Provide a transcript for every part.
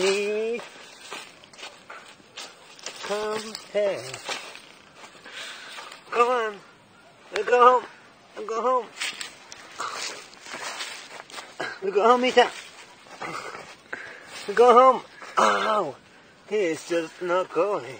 we compare. Come on, let's go home. Let's go home. Let's go home, Mita. Let's go home. Oh, it's just not going.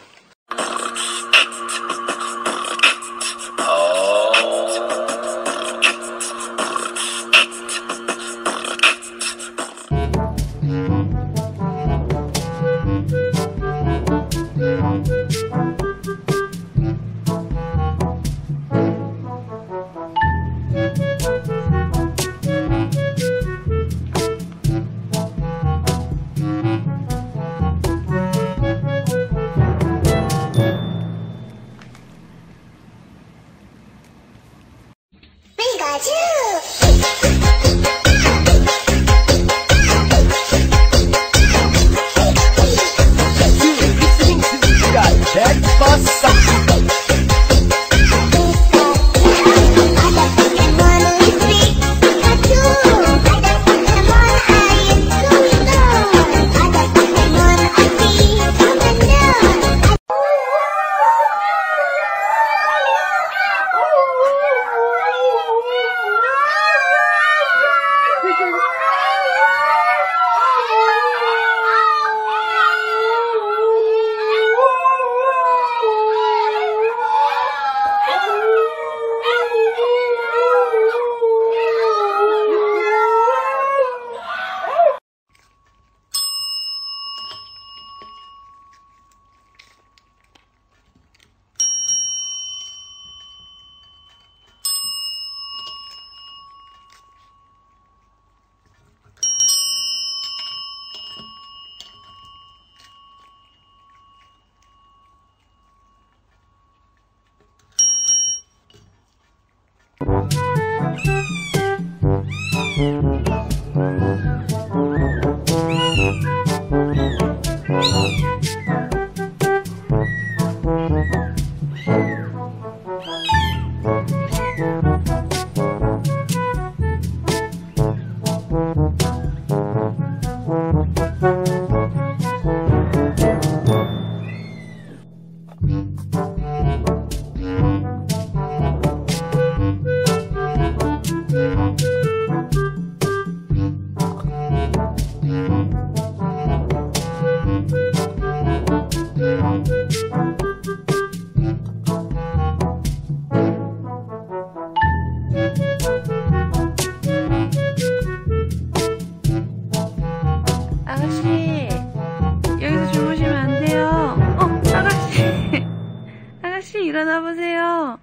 아가씨 일어나 보세요.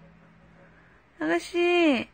아가씨.